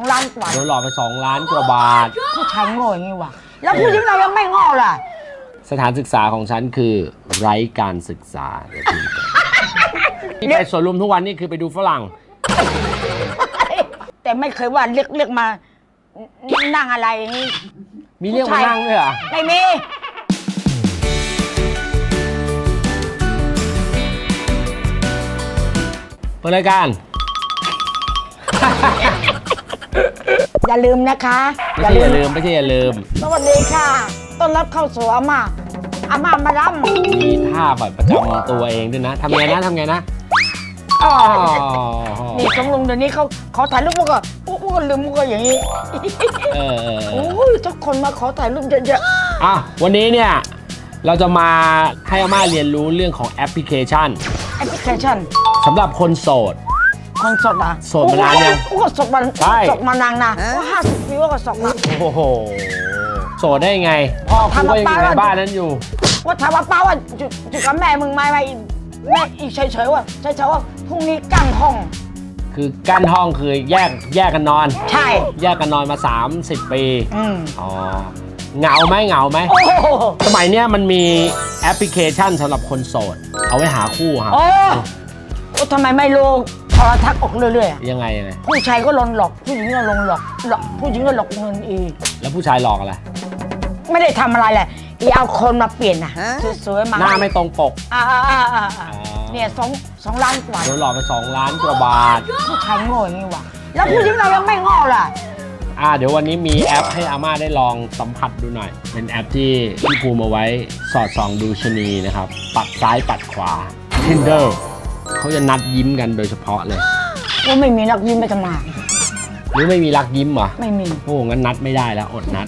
2 ล้านกว่าโดนหลอกไป2ล้านกว่าบาทก็ฉันโง่อย่างนี้วะแล้วผู้หญิงเรายังไม่ง้อล่ะสถานศึกษาของฉันคือไร้การศึกษาที่ไปสวนลุมทุกวันนี่คือไปดูฝรั่งแต่ไม่เคยว่าเรียกมานั่งอะไรนี่มีเรียกมานั่งด้วยเหรอไม่มีเปิดรายการอย่าลืมนะคะอย่าลืมไม่ใช่อย่าลืมสวัสดีค่ะต้อนรับเข้าสู่อาม่ามาล้ำมีท่าแบบประจำตัวเองด้วยนะทำไงนะนี่ช่องลงเดี๋ยวนี้เขาขอถ่ายรูปพวกก็ลืมพวกก็อย่างนี้โอ้ยทุกคนมาขอถ่ายรูปเยอะๆอ่ะวันนี้เนี่ยเราจะมาให้อาม่าเรียนรู้เรื่องของแอปพลิเคชันสำหรับคนโสดนะโสดมานานยังโอ้โหโสดมานานนะว่า50 ปีว่าก็โสดนะโอ้โหโสดได้ไงพ่อคุณก็ยังอยู่ในบ้านนั้นอยู่ว่าถามว่าป้าว่าจุดกับแม่มึงไม่แม่อีกเฉยๆว่าพรุ่งนี้กั้นห้องคือกั้นห้องคือแยกกันนอนใช่แยกกันนอนมา30 ปีอ๋อเหงาไหมสมัยเนี้ยมันมีแอปพลิเคชันสำหรับคนโสดเอาไว้หาคู่ครับโอ้ทำไมไม่ลงโทรทัศน์ออกเรื่อยๆยังไงผู้ชายก็ลงหลอกผู้หญิงก็ลงหลอกผู้หญิงก็หลอกเงินอีแล้วผู้ชายหลอกอะไรไม่ได้ทำอะไรแหละอีเอาคนมาเปลี่ยนนะสวยๆมาหน้าไม่ตรงปกเนี่ย2 ล้านกว่าโดนหลอกไป2 ล้านกว่าบาทผู้ชายโง่อย่างนี้วะแล้วผู้หญิงเรายังไม่ง้อล่ะเดี๋ยววันนี้มีแอปให้อาม่าได้ลองสัมผัสดูหน่อยเป็นแอปที่พี่ภูมิเอาไว้สอดส่องดูชะนีนะครับปัดซ้ายปัดขวา Tinder เขาจะนัดยิ้มกันโดยเฉพาะเลยว่าไม่มีนักยิ้มไปทำไมหรือไม่มีรักยิ้มเหรอไม่มีโอ้งั้นนัดไม่ได้แล้วอดนัด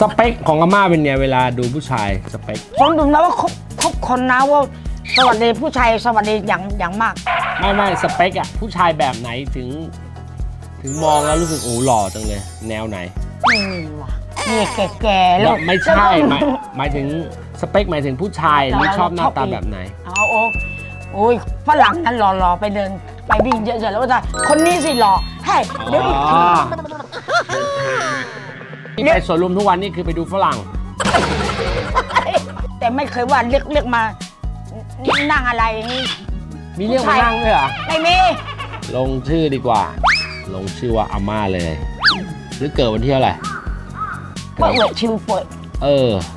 สเปคของอาม่าเป็นเนี่ยเวลาดูผู้ชายสเปคผมดูนะว่าคบคนนะว่าสวัสดีผู้ชายสวัสดีอย่างมากไม่สเปคอะผู้ชายแบบไหนถึงมองแล้วรู้สึกโอ้หล่อจังเลยแนวไหนไม่มีว่ะนี่แก่แล้วไม่ใช่หมายถึงสเปคหมายถึงผู้ชายไม่ชอบหน้าตาแบบไหนโอ้ยฝรั่งนั้นหล่อไปเดินไปวิ่งเยอะๆแล้วก็จะคนนี้สิหล่อเฮ้ยเดี๋ยวอีกที่ไปสวนลุมทุกวันนี่คือไปดูฝรั่งแต่ไม่เคยว่าเรียกมานั่งอะไรนี่มีเรียกมานั่งด้วยเหรอไม่มีลงชื่อดีกว่าลงชื่อว่าอาม่าเลยหรือเกิดวันที่อะไรเปิดชิวเปิด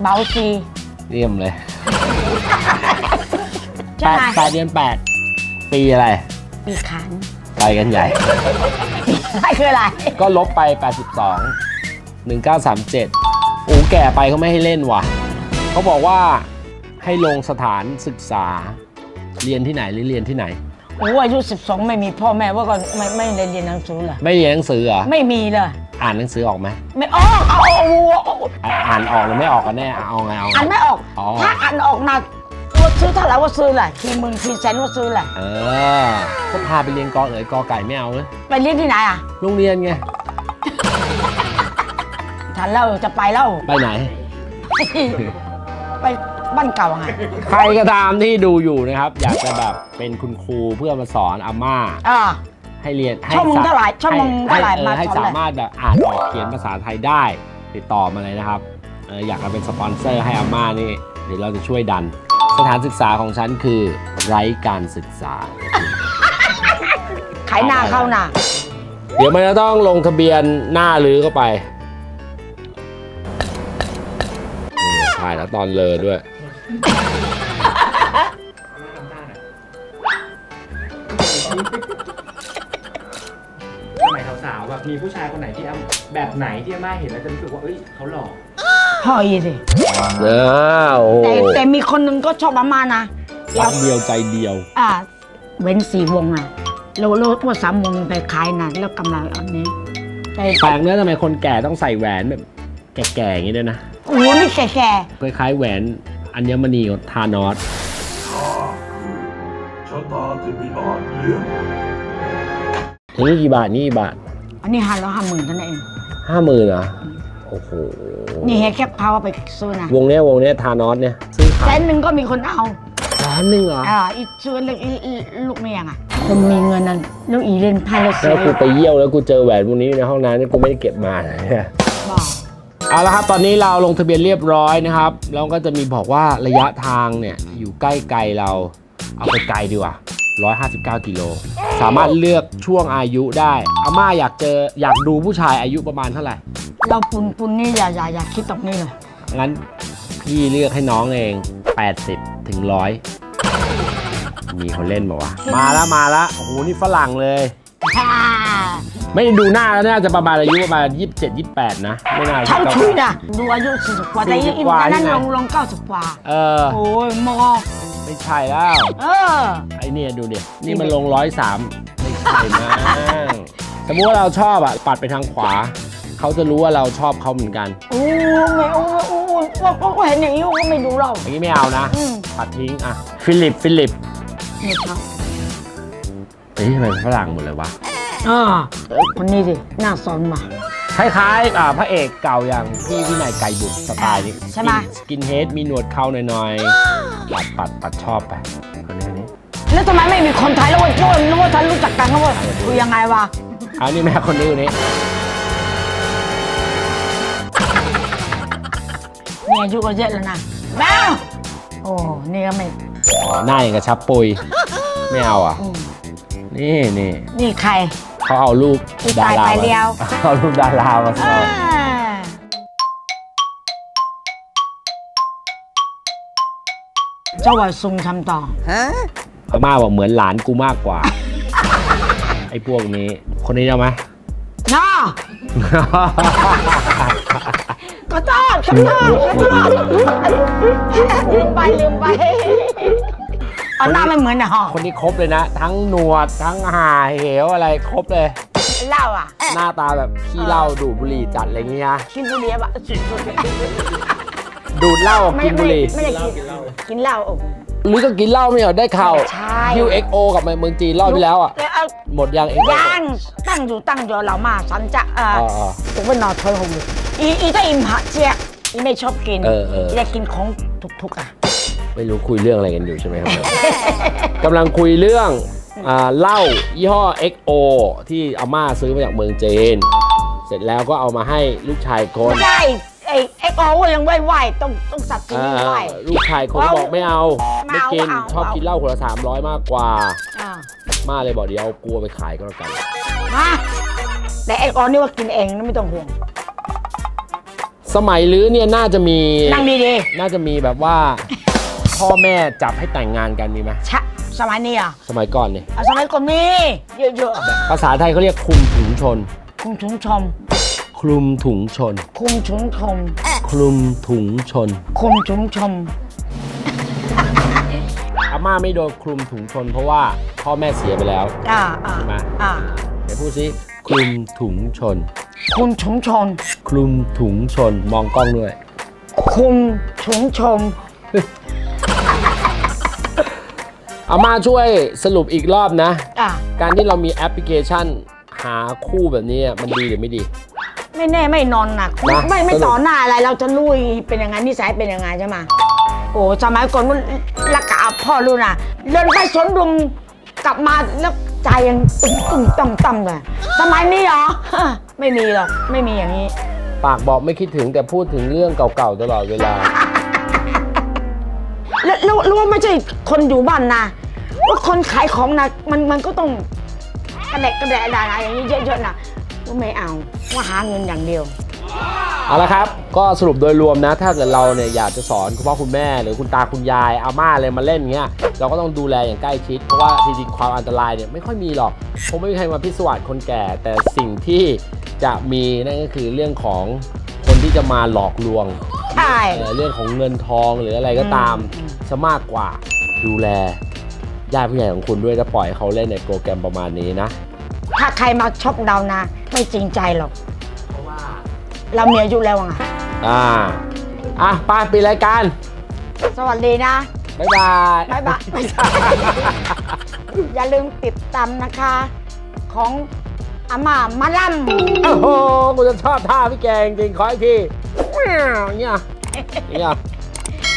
เบาซีเรียมเลย8 เดือน 8ปีอะไรปีขันไปกันใหญ่ใช่คืออะไรก็ลบไป82 1937โอ้แก่ไปเขาไม่ให้เล่นว่ะเขาบอกว่าให้ลงสถานศึกษาเรียนที่ไหนโอ้อายุ12ไม่มีพ่อแม่ว่าก่อนไม่ได้เรียนหนังสือเหรอไม่เรียนหนังสือเหรอไม่มีเลยอ่านหนังสือออกไหมไม่ออกอ่านออกหรือไม่ออกกันแน่เอาไงอ่านไม่ออกถ้าอ่านออกนะว่าซื้อเท่าไหร่ว่าซื้อแหละ10,000 10,000ว่าซื้อแหละก็พาไปเรียนกอเอ๋ยกอไก่ไม่เอาเลยไปเรียนที่ไหนอ่ะโรงเรียนไงฉันเล่าจะไปเล่าไปไหนไปบ้านเก่าไงใครก็ตามที่ดูอยู่นะครับอยากจะแบบเป็นคุณครูเพื่อมาสอนอาม่าให้เรียนให้ช่องมึงเท่าไหร่มาให้สามารถแบบอ่านออกเขียนภาษาไทยได้ติดต่อมาเลยนะครับอยากจะเป็นสปอนเซอร์ให้อาม่านี่เดี๋ยวเราจะช่วยดันสถานศึกษาของฉันคือไร้การศึกษาขายหน้าเข้าหน้าเดี๋ยวมันจะต้องลงทะเบียนหน้าหรือเข้าไปถ่ายแล้วตอนเลอด้วยสมัยสาวๆแบบมีผู้ชายคนไหนที่แบบไหนที่อาม่าเห็นแล้วจะรู้สึกว่าเอ้ยเขาหล่อพ่ออีสิแต่มีคนหนึ่งก็ชอบอาม่านะรักเดียวใจเดียวเว้น4 วงอ่ะโลพวก3 วงไปขายนะแล้วกำไรอันนี้แปลกเนื้อทำไมคนแก่ต้องใส่แหวนแบบแก่ๆอย่างนี้ด้วยนะโอ้โหนี่แก่คล้ายๆแหวนอัญมณีของธานอสนี่กี่บาทอันนี้550,000นั่นเอง50,000เหรอโอ้โหนี่แค่พาไปซื้อนะวงเนี้ยธานอสเนี่ยซื้อขาย1,000,000ก็มีคนเอา 1,000,000เหรออีซื้อลูกเมียงอ่ะคนมีเงินนั้นน้องอีเล่นไพ่แล้วซื้อแล้วกูไปเยี่ยวแล้วกูเจอแหวนพวกนี้ในห้องน้ำนี่กูไม่ได้เก็บมาเนี่ยเอาละครับตอนนี้เราลงทะเบียนเรียบร้อยนะครับแล้วก็จะมีบอกว่าระยะทางเนี่ยอยู่ใกล้ไกลเราเอาไปไกลดีกว่า159กิโลสามารถเลือกช่วงอายุได้อาม่าอยากดูผู้ชายอายุประมาณเท่าไหร่เราปุนนี่อย่าคิดตรงนี้เลยงั้นพี่เลือกให้น้องเอง80 ถึง 100มีคนเล่นบอกว่ามาละโอ้โหนี่ฝรั่งเลยไม่ได้ดูหน้าแล้วน่าจะประมาณอายุประมาณ27-28นะไม่น่าใช่ชุยนะดูอายุ40กว่าแต่ยังอิ่มกันนั่นลง90กว่าโอ้ยมอไม่ใช่แล้วไอเนี่ยดูเดี๋ยวนี่มันลง103ไม่ใช่มากสมมติว่าเราชอบอ่ะปัดไปทางขวาเขาจะรู้ว่าเราชอบเขาเหมือนกันโอ้ยเห็นอย่างนี้ก็ไม่ดูเราอย่างนี้ไม่เอานะปัดทิ้งอ่ะฟิลิปเฮ้ยทำไมฝรั่งหมดเลยวะคนนี้สิหน้าซ้อนมาคล้ายๆพระเอกเก่าอย่างพี่วินัยไกรบุตรสไตล์นี้ใช่ไหมสกินเฮดมีหนวดเขาหน่อยๆปัดชอบไปคนนี้แล้วทำไมไม่มีคนไทยแล้วว่าโจ้นึกว่าท่านรู้จักกันแล้วว่าคุยยังไงวะเอานี่แม่คนนี้อยู่นี่มีอายุก็เยอะแล้วนะแม่โอ้นี่ก็ไม่หน้าอย่างกระชับปุยไม่เอาอ่ะนี่ใครเขาเอารูปดาราเอารูปดารามาใส่เจ้าว่าซุงทำต่อพม่าบอกเหมือนหลานกูมากกว่าไอ้พวกนี้คนนี้ได้ไหมน้าก็ต้อนก็ต้อนลืมไปเอาหน้าไม่เหมือนนะฮะคนนี้ครบเลยนะทั้งหนวดทั้งห่าเหวอะไรครบเลยเหล้าอ่ะหน้าตาแบบขี้เหล้าดูบุหรี่จัดอะไรเงี้ยกินบุหรี่แบบดูดเหล้ากินบุหรี่ไม่ได้กินเหล้าหรือก็กินเหล้าไม่เหรอได้ข่าว UXO กับเมืองจีนรอบที่แล้วอ่ะหมดยังเองยังตั้งอยู่เรามาฉันจะผมเป็นนอทอยหงอีจะอิมผัดเจี๊ยอีไม่ชอบกินอีจะกินของทุกๆอ่ะไม่รู้คุยเรื่องอะไรกันอยู่ใช่ไหมครับกำลังคุยเรื่องเหล้ายี่ห้อ XO ที่อาม่าซื้อมาจากเมืองจีนเสร็จแล้วก็เอามาให้ลูกชายคนไม่ได้ไอ้ XO ยังไหวๆต้องสัตว์กินไม่ไหวลูกชายคนบอกไม่เอาไม่กินชอบกินเหล้าคนละ300มากกว่าม่าเลยบอกเดี๋ยวกลัวไปขายก็แล้วกันแต่ XO นี่ว่ากินเองนะไม่ต้องห่วงสมัยลื้อเนี่ยน่าจะมีนั่งดีๆน่าจะมีแบบว่าพ่อแม่จับให้แต่งงานกันมีไหมใช่สมัยนี้อ่ะสมัยก่อนเนี่ยสมัยก่อนนี่เยอะๆภาษาไทยเขาเรียกคลุมถุงชนอาม่าไม่โดนคลุมถุงชนเพราะว่าพ่อแม่เสียไปแล้วมาเดี๋ยวพูดสิคลุมถุงชนมองกล้องด้วยคลุมถุงชนอาม่าช่วยสรุปอีกรอบนะการที่เรามีแอปพลิเคชันหาคู่แบบนี้มันดีหรือไม่ดีไม่แน่ไม่นอนหนักไม่ต่อหน้าอะไรเราจะลุยเป็นยังไงนิสัยเป็นยังไงใช่ไหมโอ้สมัยก่อนมันละกะพ่อรู้นะเดินไปสวนลุมกลับมาแล้วใจยังตึงต่ำเลยสมัยนี้เหรอไม่มีหรอกไม่มีอย่างนี้ปากบอกไม่คิดถึงแต่พูดถึงเรื่องเก่าๆตลอดเวลาแล้วว่าไม่ใช่คนอยู่บ้านนะว่าคนขายของนะมันก็ต้องกระแดะอะไรอย่างนี้เยอะๆนะว่าไม่เอาว่าหาเงินอย่างเดียวเอาละครับก็สรุปโดยรวมนะถ้าเกิดเราเนี่ยอยากจะสอนคุณพ่อคุณแม่หรือคุณตาคุณยายอาม่าเลยมาเล่นเงี้ยเราก็ต้องดูแลอย่างใกล้ชิดเพราะว่าจริงๆความอันตรายเนี่ยไม่ค่อยมีหรอกคงไม่มีใครมาพิศวาสคนแก่แต่สิ่งที่จะมีนั่นก็คือเรื่องของคนที่จะมาหลอกลวงเรื่องของเงินทองหรืออะไรก็ตามซะมากกว่าดูแลญาติผู้ใหญ่ของคุณด้วยจะปล่อยเขาเล่นในโปรแกรมประมาณนี้นะถ้าใครมาชอบเรานะไม่จริงใจหรอกเพราะว่าเรามีอายุแล้วไงไปปิดรายการสวัสดีนะบ๊ายบายอย่าลืมติดตามนะคะของอาม่ามาลัมโอ้โหกูจะชอบท่าพี่แกจริงขออีกทีเนี่ยเดี๋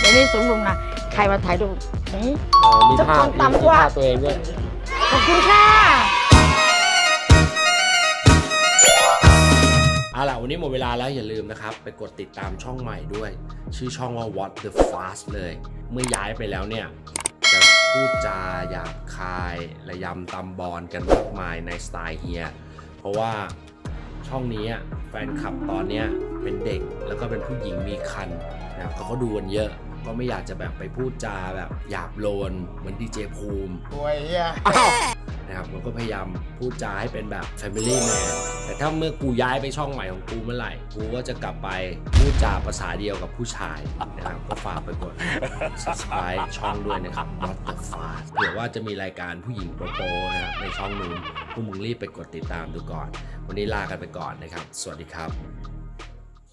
ยวนี้สมมุตินะใครมาถ่ายรูป มีท่าตัวเองด้วยขอบคุณค่ะเอาล่ะวันนี้หมดเวลาแล้วอย่าลืมนะครับไปกดติดตามช่องใหม่ด้วยชื่อช่องว่า What the Fast เลยเมื่อย้ายไปแล้วเนี่ยจะพูดจาหยาบคายระยำตำบอลกันมากมายในสไตล์เฮียเพราะว่าช่องนี้แฟนคลับตอนนี้เป็นเด็กแล้วก็เป็นผู้หญิงมีคันนะเขาก็ดูกันเยอะก็ไม่อยากจะแบบไปพูดจาแบบหยาบโลนเหมือนดีเจภูมิโวยนะครับมันก็พยายามพูดจาให้เป็นแบบ Family Man แต่ถ้าเมื่อกูย้ายไปช่องใหม่ของกูเมื่อไหร่กูก็จะกลับไปพูดจาภาษาเดียวกับผู้ชายนะครับก็ฝากไปกด Subscribe ช่องด้วยนะครับ What the Fast เผื่อว่าจะมีรายการผู้หญิงโปรนะครับในช่องนู้นพวกมึงรีบไปกดติดตามดูก่อนวันนี้ลากันไปก่อนนะครับสวัสดีครับ